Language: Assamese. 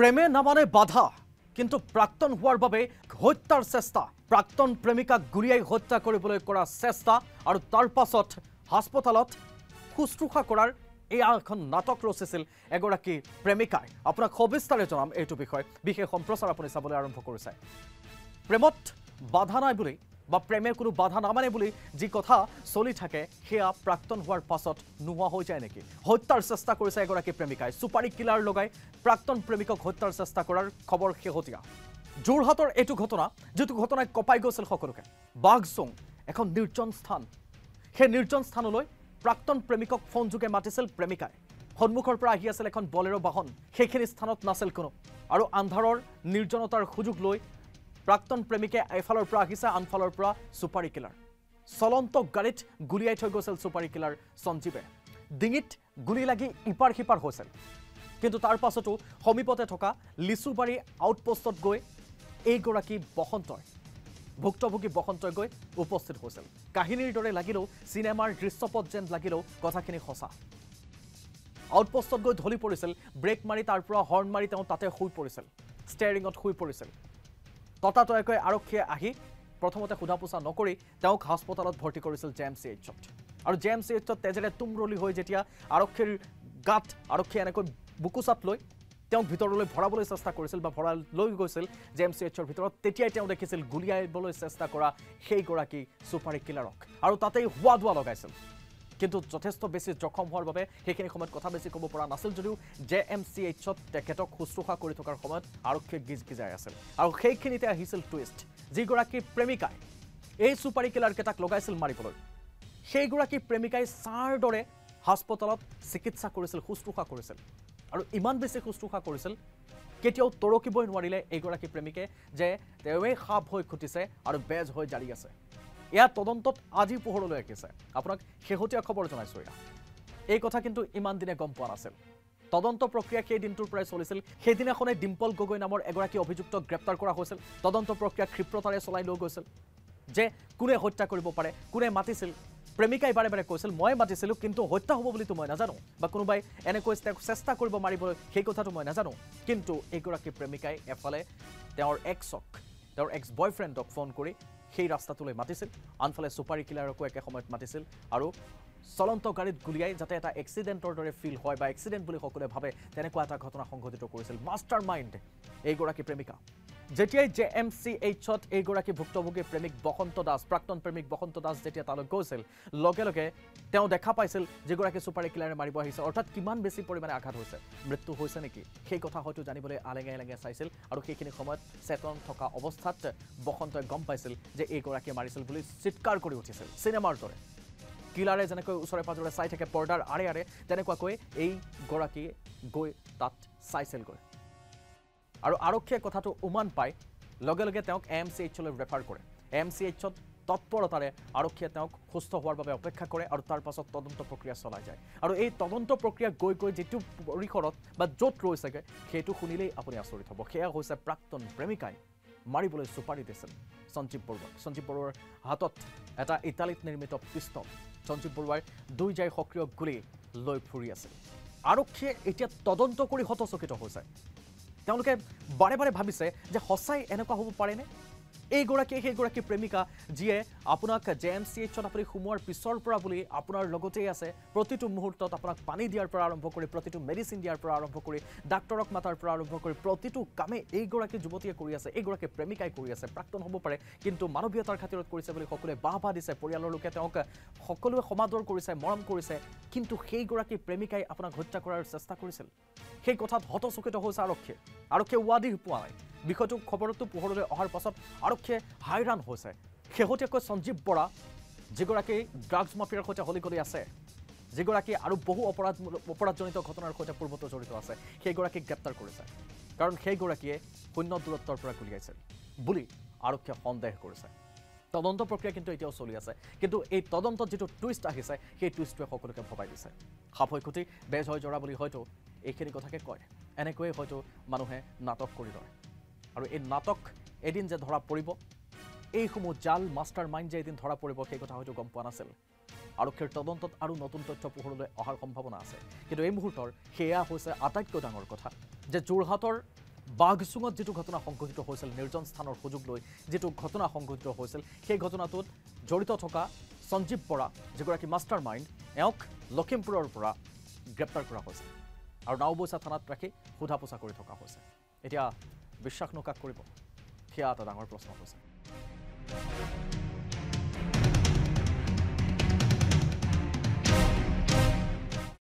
প্ৰেমে নামানে বাধা কিন্তু প্ৰাক্তন হওয়াৰ বাবে হত্যাৰ চেষ্টা প্ৰাক্তন প্ৰেমিকাক গুৰিয়াই হত্যা কৰিবলৈ কৰা চেষ্টা আৰু তাৰ পাছত হাসপাতালত খুস্তুখা কৰাৰ এখন নাটক ৰচিছিল এগৰাকী প্ৰেমিকাই আপোনাক খবিস্তাৰে জনাম এইটো বিষয় বিশেষ সম্প্ৰচাৰ আপুনি চাবলৈ আৰম্ভ কৰিছে প্ৰেমত বাধা নাই বুলি বা প্ৰেমে কোনো বাধা নামানে বুলি যি কথা চলি থাকে সেয়া প্ৰাক্তন হোৱাৰ পাছত নোৱা হৈ যায় নেকি হত্যাৰ চেষ্টা কৰিছে এগৰাকী প্ৰেমিকাই সুপাৰি কিলাৰ লগাই প্ৰাক্তন প্ৰেমিকক হত্যাৰ চেষ্টা কৰাৰ খবৰ শেহতীয়া যোৰহাটৰ এটো ঘটনা যেটো ঘটনাই কপাই গৈছিল সকলোকে বাগসং এখন নিৰ্জন স্থান হে নিৰ্জন স্থানলৈ প্ৰাক্তন প্ৰেমিকক ফোন যোগে মাতিছিল প্ৰেমিকাই সন্মুখৰ পৰা আহি আছিল এখন বলেৰো বাহন সেইখিনি স্থানত নাছিল কোনো আৰু আন্ধাৰৰ নিৰ্জনতাৰ সুযোগ লৈ প্ৰাক্তন প্ৰেমিকে এফালৰ পৰা আহিছে আনফালৰ পৰা সুপাৰি কিলাৰ চলন্ত গাড়ীত গুলিয়াই থৈ গৈছিল সুপাৰি কিলাৰ সঞ্জীৱে ডিঙিত গুলি লাগি ইপাৰ সিপাৰ হৈছিল কিন্তু তাৰ পাছতো হমিপতে থকা লিচুবাৰী আউটপোষ্টত গৈ এই গৰাকী বহন্তই ভুক্তভোগী বহন্তই গৈ উপস্থিত হৈছিল কাহিনীৰ দৰে লাগিলো সিনেমাৰ দৃশ্যপট যেন লাগিলো কথাখিনি হসা আউটপোষ্টত গৈ ধলি পৰিছিল ব্ৰেক মাৰি তাৰ পৰা হৰ্ণ মাৰি তেওঁ তাতে হৈ পৰিছিল স্টিয়াৰিঙত হৈ পৰিছিল ততাতয়াকৈ আৰক্ষীয়ে আহি প্ৰথমতে খুদাপোছা নকৰি তেওঁক হাসপাতালত ভৰ্তি কৰিছিল জেএমচিএইচত আৰু জেএমচিএইচত তেজেৰে তুমৰলি হৈ যেতিয়া আৰক্ষীৰ গাত আৰক্ষী এনেকৈ বুকুচাত লৈ তেওঁ ভিতৰলৈ ভৰাবলৈ চেষ্টা কৰিছিল বা ভৰা লৈ গৈছিল জেএমচিএইচৰ ভিতৰত তেতিয়াই তেওঁ দেখিছিল গুলিয়াইবলৈ চেষ্টা কৰা সেই গৰাকী সুপাৰি কিলাৰক আৰু তাতেই হুৱাদুৱা লগাইছিল কিন্তু যথেষ্ট বেছি জখম হোৱাৰ বাবে সেইখিনি সময়ত কথা বেছি ক'ব পৰা নাছিল যদিও জেএমচিএইচত তেখেতক খুচুখা কৰি থকাৰ সময়ত আৰক্ষীয়ে গিজগিজাই আছিল আৰু সেইখিনিতে আহিছিল টুইষ্ট যিগৰাকী প্ৰেমিকাই এই সুপাৰি কিলাৰ কেটাক লগাইছিল মাৰিবলৈ সেইগৰাকী প্ৰেমিকাই সাৰ দৰে হাসপাতালত চিকিৎসা কৰিছিল খুচুখা কৰিছিল আৰু ইমান বেছি খুচুখা কৰিছিল কেতিয়াও তৰকিবই নোৱাৰিলে এইগৰাকী প্ৰেমিকে যে তেওঁৱে খাপ হৈ খুটিছে আৰু বেজ হৈ জাৰি আছে এয়া তদন্তত আজি পোহৰলৈ আহিছে আপোনাক শেহতীয়া খবৰ জনাইছো এই কথা কিন্তু ইমান দিনে গম পোৱা নাছিল তদন্ত প্ৰক্ৰিয়া কেই দিনটোৰ পৰা চলিছিল সেইদিনাখনে ডিম্পল গগৈ নামৰ এগৰাকী অভিযুক্তক গ্ৰেপ্তাৰ কৰা হৈছিল তদন্ত প্ৰক্ৰিয়া ক্ষিপ্ৰতাৰে চলাই লৈ গৈছিল যে কোনে হত্যা কৰিব পাৰে কোনে মাতিছিল প্ৰেমিকাই বাৰে বাৰে কৈছিল মই মাতিছিলো কিন্তু হত্যা হ'ব বুলি মই নাজানো বা কোনোবাই এনেকৈ চেষ্টা কৰিব মাৰিবলৈ সেই কথাটো মই নাজানো কিন্তু এগৰাকী প্ৰেমিকাই এফালে তেওঁৰ এক্স বয়ফ্ৰেণ্ডক ফোন কৰি সেই ৰাস্তাটোলৈ মাতিছিল আনফালে সুপাৰি কিলাৰকো একে সময়ত মাতিছিল আৰু চলন্ত গাড়ীত গুলিয়াই যাতে এটা এক্সিডেণ্টৰ দৰে ফিল হয় বা এক্সিডেণ্ট বুলি সকলোৱে ভাবে তেনেকুৱা এটা ঘটনা সংঘটিত কৰিছিল মাষ্টাৰ মাইণ্ড এইগৰাকী প্ৰেমিকা যেতিয়াই জেএমচিএইচত এইগৰাকী ভুক্তভোগী প্ৰেমিক বসন্ত দাস প্ৰাক্তন প্ৰেমিক বসন্ত দাস যেতিয়া তালৈ গৈছিল লগে লগে তেওঁ দেখা পাইছিল যেগৰাকী সুপাৰি কিলাৰে মাৰিব আহিছে অৰ্থাৎ কিমান বেছি পৰিমাণে আঘাত হৈছে মৃত্যু হৈছে নেকি সেই কথা হয়তো জানিবলৈ আলেঙে আলেঙে চাইছিল আৰু সেইখিনি সময়ত চেতন থকা অৱস্থাত বসন্তই গম পাইছিল যে এইগৰাকীয়ে মাৰিছিল বুলি চিৎকাৰ কৰি উঠিছিল চিনেমাৰ দৰে কিলাৰে যেনেকৈ ওচৰে পাজৰে চাই থাকে পৰ্দাৰ আৰে আৰে তেনেকুৱাকৈ এইগৰাকী গৈ তাত চাইছিলগৈ আৰু আৰক্ষীয়ে কথাটো উমান পাই লগে লগে তেওঁক এএমচিএইচলৈ ৰেফাৰ কৰে এএমচিএইচত তৎপৰতাৰে আৰক্ষীয়ে তেওঁক সুস্থ হোৱাৰ বাবে অপেক্ষা কৰে আৰু তাৰ পাছত তদন্ত প্ৰক্ৰিয়া চলাই যায় আৰু এই তদন্ত প্ৰক্ৰিয়া গৈ গৈ যেটো পৰিকৰত বা য'ত ৰৈছেগে সেইটো শুনিলেই আপুনি আচৰিত হ'ব সেয়া হৈছে প্ৰাক্তন প্ৰেমিকাই মাৰিবলৈ সুপাৰি দিছিল সঞ্জীৱ বৰুৱাৰ হাতত এটা ইটালীত নিৰ্মিত পিস্তল সঞ্জীৱ বৰুৱাৰ দুই জাই সক্ৰিয় গুলি লৈ ফুৰি আছিল আৰক্ষীয়ে এতিয়া তদন্ত কৰি হতচকিত হৈছে তেওঁলোকে বাৰে বাৰে ভাবিছে যে হসাই এনেকুৱা হ'ব পাৰে নে এইগৰাকী প্ৰেমিকা যিয়ে আপোনাক জেএমচিএইচত আপুনি সোমোৱাৰ পিছৰ পৰা বুলি আপোনাৰ লগতেই আছে প্ৰতিটো মুহূৰ্তত আপোনাক পানী দিয়াৰ পৰা আৰম্ভ কৰি প্ৰতিটো মেডিচিন দিয়াৰ পৰা আৰম্ভ কৰি ডাক্তৰক মাতাৰ পৰা আৰম্ভ কৰি প্ৰতিটো কামে এইগৰাকী যুৱতীয়ে কৰি আছে এইগৰাকী প্ৰেমিকাই কৰি আছে প্ৰাক্তন হ'ব পাৰে কিন্তু মানৱীয়তাৰ খাতিৰত কৰিছে বুলি সকলোৱে বাহবা দিছে পৰিয়ালৰ লোকে তেওঁক সকলোৱে সমাদৰ কৰিছে মৰম কৰিছে কিন্তু সেইগৰাকী প্ৰেমিকাই আপোনাক হত্যা কৰাৰ চেষ্টা কৰিছিল সেই কথাত হতচকিত হৈছে আৰক্ষীয়ে আৰক্ষীয়ে উৱাদি পোৱা নাই বিষয়টো খবৰটো পোহৰলৈ অহাৰ পাছত আৰক্ষীয়ে হাইৰাণ হৈছে শেহতীয়াকৈ সঞ্জীৱ বৰা যিগৰাকী ড্ৰাগছ মাফিয়াৰ সৈতে হলিগলি আছে যিগৰাকী আৰু বহু অপৰাধজনিত ঘটনাৰ সৈতে পূৰ্বতে জড়িত আছে সেইগৰাকীক গ্ৰেপ্তাৰ কৰিছে কাৰণ সেইগৰাকীয়ে শূন্য দূৰত্বৰ পৰা গুলিয়াইছিল বুলি আৰক্ষীয়ে সন্দেহ কৰিছে তদন্ত প্ৰক্ৰিয়া কিন্তু এতিয়াও চলি আছে কিন্তু এই তদন্তত যিটো টুইষ্ট আহিছে সেই টুইষ্টটোৱে সকলোকে ভবাই দিছে সাপ হৈ খুটি বেজ হৈ জৰা বুলি হয়তো এইখিনি কথাকে কয় এনেকৈয়ে হয়তো মানুহে নাটক কৰি ৰয় আৰু এই নাটক এদিন যে ধৰা পৰিব এইসমূহ জাল মাষ্টাৰ মাইণ্ড যে এদিন ধৰা পৰিব সেই কথা হয়তো গম পোৱা নাছিল আৰক্ষীৰ তদন্তত আৰু নতুন তথ্য পোহৰলৈ অহাৰ সম্ভাৱনা আছে কিন্তু এই মুহূৰ্তৰ সেয়া হৈছে আটাইতকৈ ডাঙৰ কথা যে যোৰহাটৰ বাঘসুঙত যেটো ঘটনা সংঘটিত হৈছিল নিৰ্জন স্থানৰ সুযোগ লৈ যেটো ঘটনা সংঘটিত হৈছিল সেই ঘটনাটোত জড়িত থকা সঞ্জীৱ বৰা যেগৰাকী মাস্টাৰমাইন্ড এওক লখিমপুৰৰ পৰা গ্ৰেপ্তাৰ কৰা হৈছে আৰু নাওবৈচা থানাত ৰাখি সোধাপোছা কৰি থকা হৈছে এতিয়া বিশ্বাস নকাক কৰিব সেয়া এটা ডাঙৰ প্ৰশ্ন হৈছে